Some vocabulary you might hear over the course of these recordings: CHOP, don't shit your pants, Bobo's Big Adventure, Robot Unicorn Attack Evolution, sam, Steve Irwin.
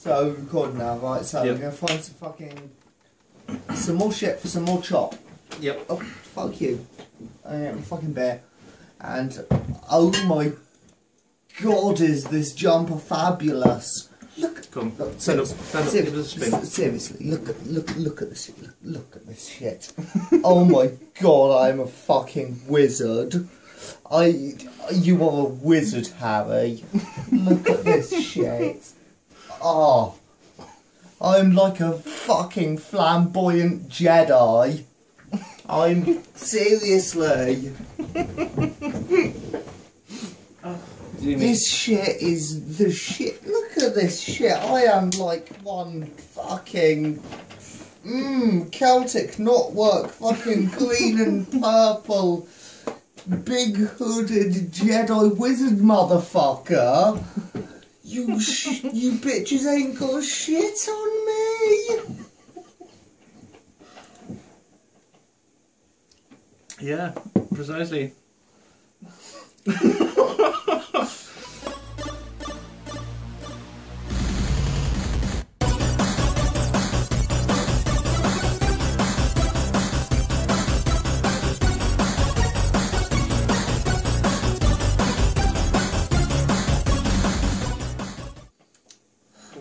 So we're recording now, right? So we're gonna find some fucking more shit for some more chop. Yep. Oh fuck you! I am a fucking bear. And oh my god, is this jumper fabulous? Look. Come. Look, stand up. Give us a spin. Seriously, look at this. Look at this shit. Oh my god, I'm a fucking wizard. You are a wizard, Harry. Look at this shit. Oh, I'm like a fucking flamboyant Jedi. I'm seriously. This shit is the shit. Look at this shit. I am like one fucking Celtic knotwork, fucking green and purple, big hooded Jedi wizard motherfucker. You bitches ain't got shit on me! Yeah, precisely.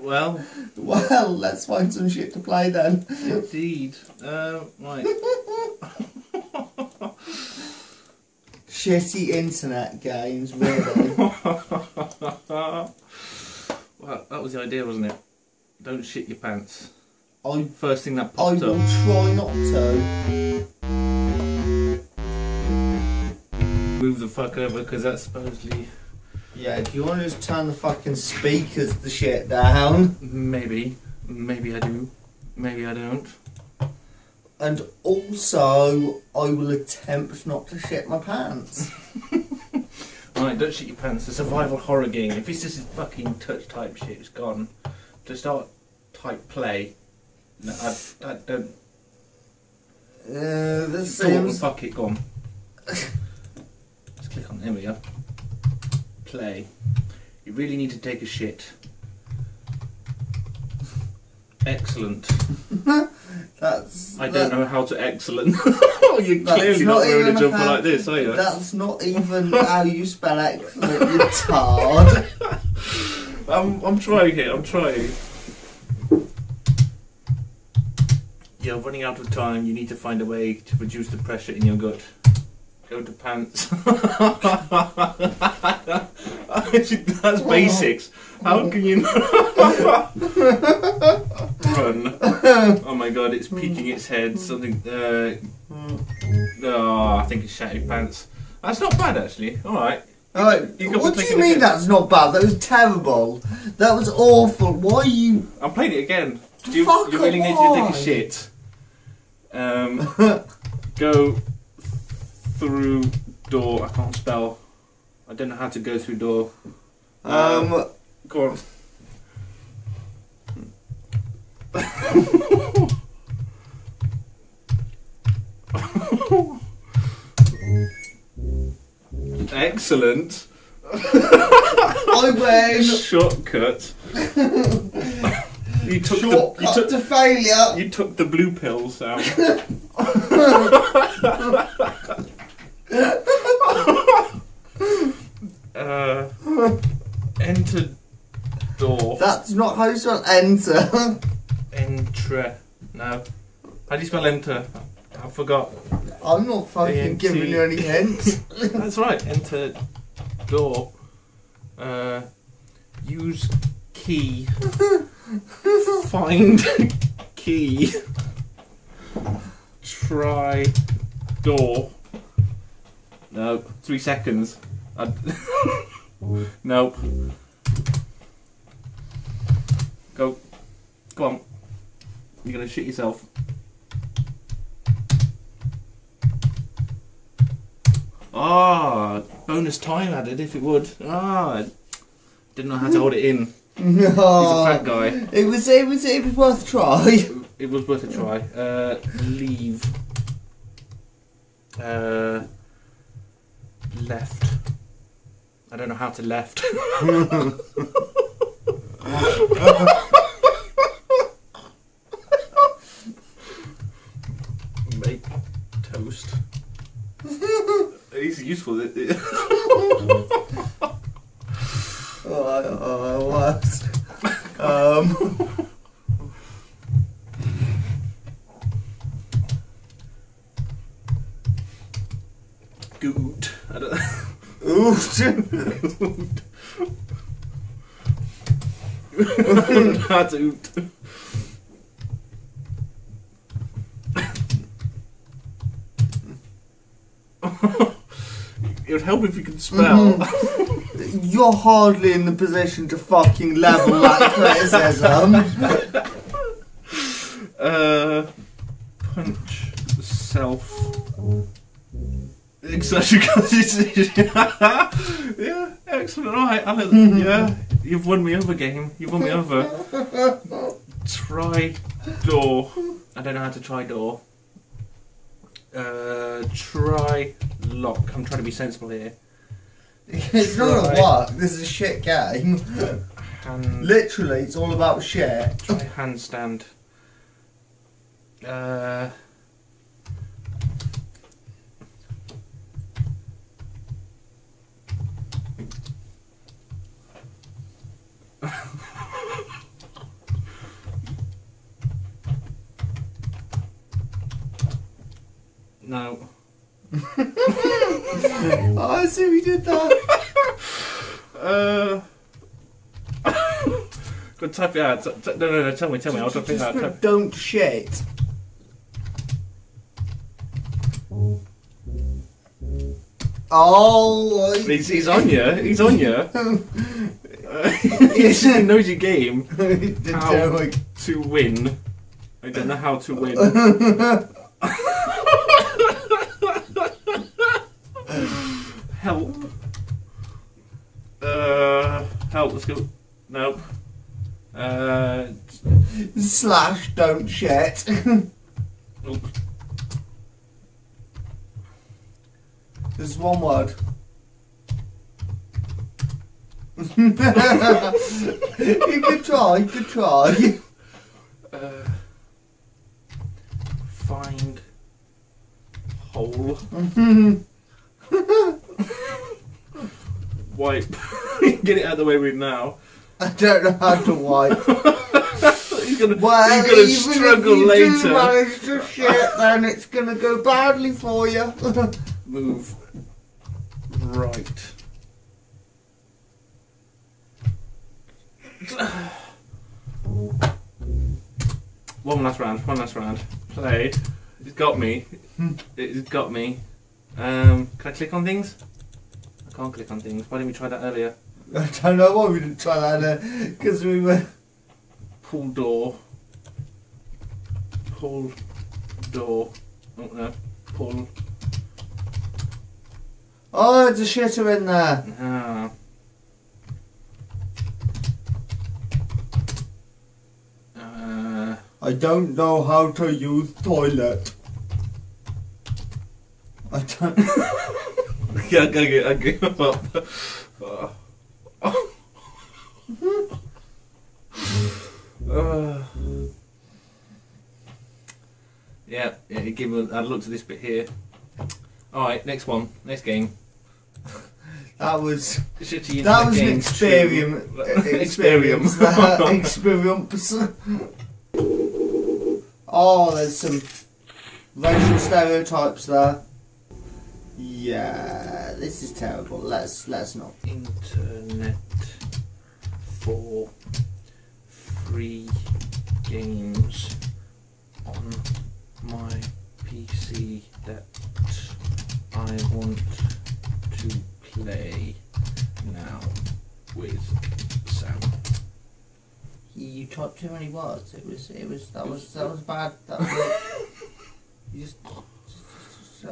Well, let's find some shit to play then. Indeed. Right. Shitty internet games, really. Well, that was the idea, wasn't it? Don't shit your pants. First thing that popped up. I will try not to. Move the fuck over, because that's supposedly... Yeah, do you want to just turn the fucking speakers the shit down? Maybe. Maybe I do. Maybe I don't. And also, I will attempt not to shit my pants. Alright, don't shit your pants. A survival horror game. If it's just fucking touch type shit, it's gone. Just start type play. No, I don't... this seems... Fuck it, gone. Let's click on, here we go. Play. You really need to take a shit. Excellent. I don't know how to excellent. You're clearly not wearing a jumper like this, are you? That's not even how you spell excellent, you tard. I'm trying here, I'm trying. You're running out of time, you need to find a way to reduce the pressure in your gut. Go to pants. That's basics. How can you run? Oh my god, it's peeking its head. Something. Oh, I think it's shattered pants. That's not bad actually. All right. All right. What do you mean that's not bad? That was terrible. That was awful. Why are you? I played it again. You really need to take a shit. Go. Through door. I can't spell. I don't know how to go through door. Go on. Excellent. I win. Shortcut. Shortcut to failure. You took the blue pill, Sam. Enter door. That's not how you spell enter. Enter. No. How do you spell enter? I forgot. I'm not fucking giving you any hints. That's right. Enter door. Use key. Find key. Try door. No, 3 seconds. Nope. Go. Go on. You're gonna shit yourself. Ah, bonus time added if it would. Ah, didn't know how to hold it in. No. He's a fat guy. It was worth a try. It was worth a try. Leave. Left. I don't know how to left. useful. I lost. Good. I don't. Oot. That's oot. It would help if you could spell. Mm-hmm. You're hardly in the position to fucking level that criticism. Punch self. Exactly. Yeah, excellent. Alright, Alan. Yeah, you've won me over, game. You've won me over. Try door. I don't know how to try door. Try lock. I'm trying to be sensible here. It's not a lock. This is a shit game. Hand. Literally, it's all about shit. Try handstand. No. Oh, I see we did that. Go type it out. No, tell me. I'll type it out. Type. Don't shit. Oh. He's on you. He's on you. It's a nosy game. How to win? I don't know how to win. Help. Help, let's go. Nope. Slash don't shit. There's one word. You could try. Find hole. Wipe. Get it out of the way with now. I don't know how to wipe. He's gonna struggle later. If you do manage to shit, then it's gonna go badly for you. Move. Right. One last round. Play. It's got me. Can I click on things? I can't click on things. Why didn't we try that earlier? I don't know why we didn't try that earlier. Because we were... Pull door. Oh no. Pull. Oh, there's a shitter in there. Ah. I don't know how to use toilet. I don't. Yeah, I give up. Yeah. I looked at this bit here. All right, next one, next game. That was an experience. Oh, there's some racial stereotypes there. Yeah, this is terrible. Let's not. Internet for free games on my PC that I want to play now with Sam. You typed too many words. That was bad. You just. The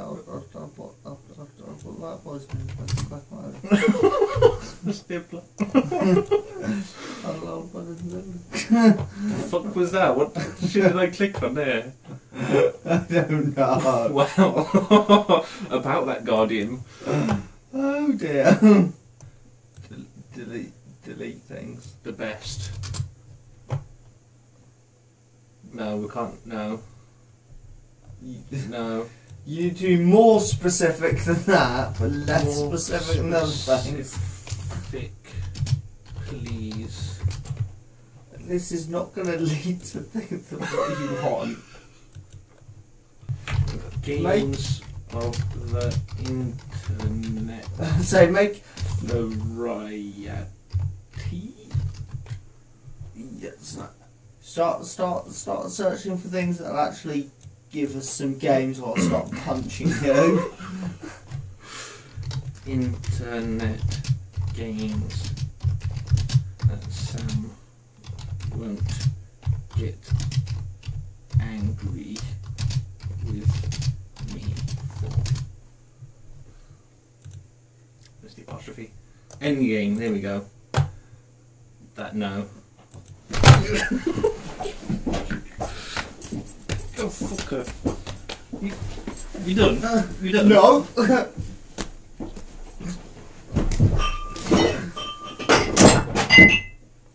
fuck was that? What shit did I click on there? I don't know. Wow. About that Guardian. Oh dear. Delete things. The best. No, we can't. No. No. You need to be more specific than that, but less specific than other things. Thick, please. This is not going to lead to things that you want. Games of the internet. So make variety. Yes. Start searching for things that'll actually give us some games while stop punching you. Internet games that Sam won't get angry with me for. There's the apostrophe. Endgame, there we go. That no. Oh, fucker. You done? You done? No!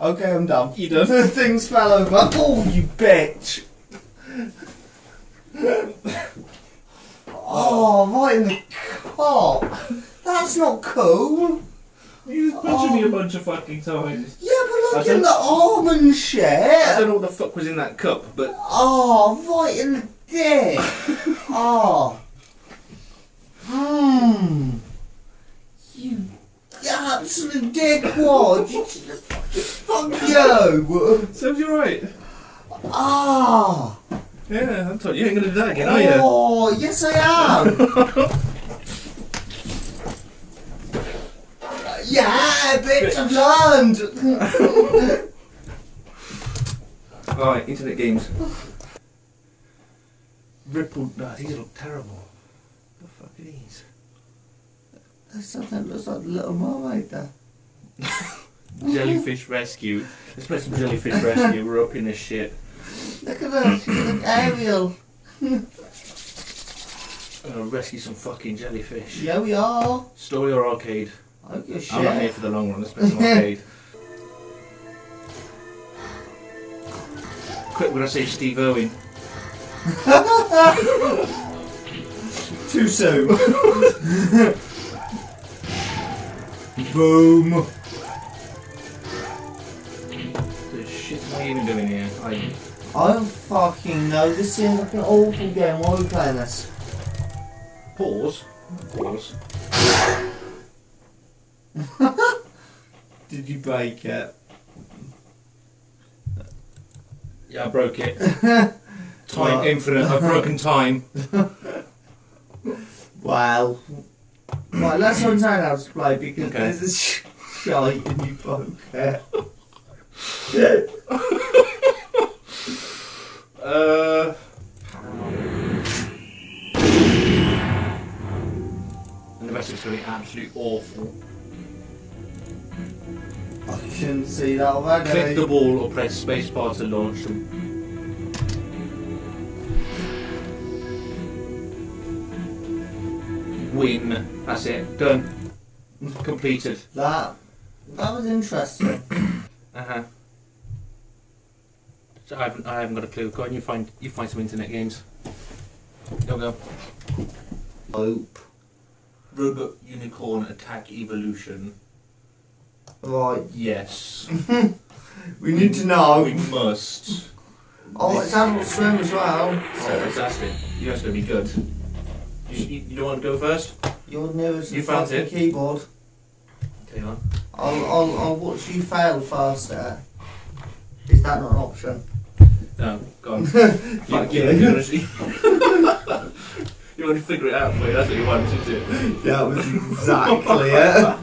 Okay, I'm done. You done? Things fell over. Oh, you bitch! Oh, right in the car! That's not cool! You just punched me a bunch of fucking times. Yeah, but look in the arm and shit. I don't know what the fuck was in that cup, but... Oh, right in the dick. Oh. Hmm. You absolute dickwad. Fuck you. Sounds you're right. Ah. Oh. Yeah, I thought you ain't going to do that again, are you? Oh, yes I am. Yeah, bitch, I've learned! Alright, internet games. Rippled. No, these look terrible. What the fuck are these? There's something that looks like Little Mermaid there. Jellyfish Rescue. Let's play some Jellyfish Rescue, we're up in this shit. Look at her, she's like Ariel. I'm gonna rescue some fucking jellyfish. Yeah, we are. Story or arcade? Okay, I'm not here for the long run, let's play some arcade. Quick when I say Steve Irwin. Too soon. Boom. The shit are you doing here? I don't fucking know, this seems like an awful game. Why are we playing this? Pause. Pause. Did you break it? Yeah, I broke it. Time infinite. I've broken time. Wow. Right, let's learn how to play because there's a shite and you broke it. And the rest is going to be absolutely awful. I can see that already. Click the ball or press spacebar to launch them. Win. That's it. Done. Completed. That was interesting. Uh-huh. So I haven't got a clue. Go on, you find some internet games. There we go. Hope. Robot Unicorn Attack Evolution. Right. Yes. We need to know. We must. Oh, it's Adult Swim as well. So fantastic. You guys are going to be good. You don't want to go first? You're nearest to the keyboard. Okay, on. I'll watch you fail first there. Is that not an option? No, go on. You want to figure it out for you, that's what you want, isn't it? That was exactly it.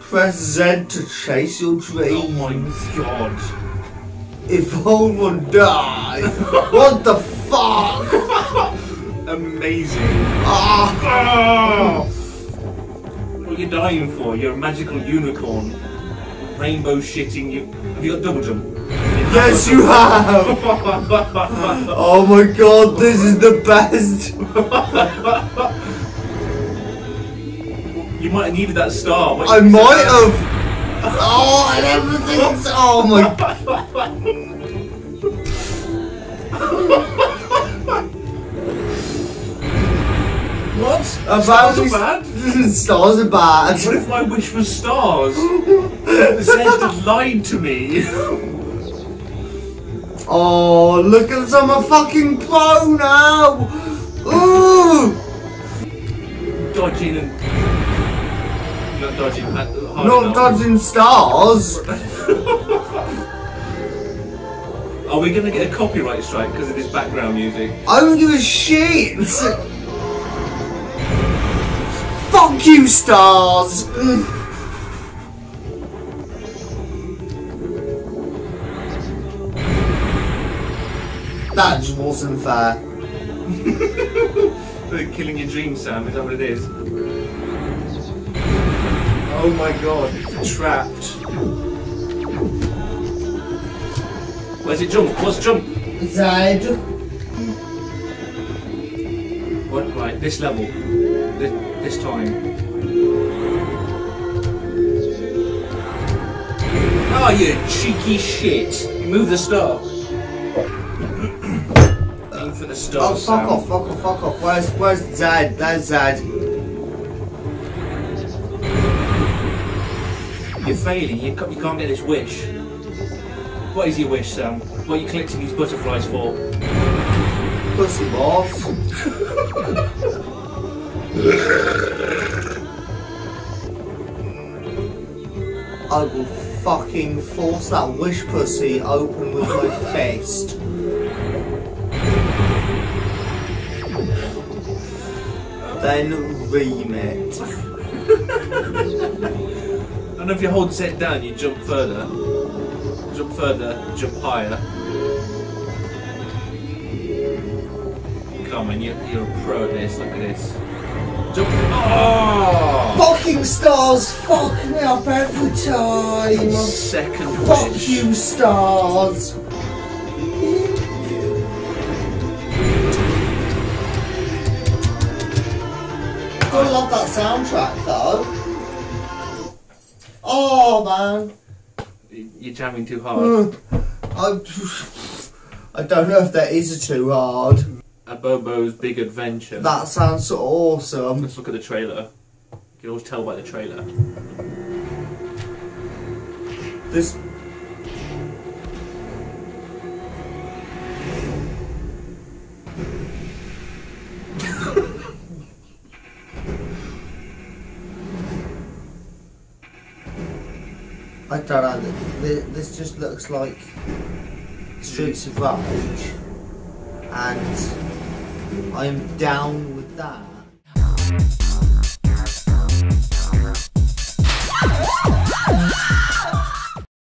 Press Z to chase your dreams. Oh my god. Evolve or die. What the fuck? Amazing. Oh. What are you dying for? You're a magical unicorn. Rainbow shitting you. Have you got double jump? Yes you have! Oh my god, this is the best! You might have needed that star. I might have. Oh, and everything's. Oh my. Stars are bad. Stars are bad. What if my wish was stars? Zed lied to me. Oh, look at this, I'm a fucking pro now. Ooh. Dodging and... Not dodging. Not dodging stars. Are we going to get a copyright strike because of this background music? I don't give a shit! Fuck you, stars! That just wasn't fair. Killing your dreams, Sam, is that what it is? Oh my god, trapped. Where's it jump? What's jump? Side. What? Right, this level. This time. Oh, you cheeky shit. You move the star. Aim for the star. Oh, fuck off, fuck off, fuck off. Where's Zed? There's Zed. You're failing. You can't get this wish. What is your wish, Sam? What are you collecting these butterflies for? Pussy balls. I will fucking force that wish pussy open with my fist. Then ream it. And if you hold Zed down, you jump further. Jump further, jump higher. Come on, you're a pro at this, look at this. Jump. Oh! Fucking stars, fuck me up every time! Second wish. Fuck you, stars! I love that soundtrack though. Oh man. You're jamming too hard. I don't know if that is too hard. A Bobo's Big Adventure. That sounds so awesome. Let's look at the trailer. You can always tell by the trailer. This... I don't know, this just looks like Streets of Rage, and I'm down with that.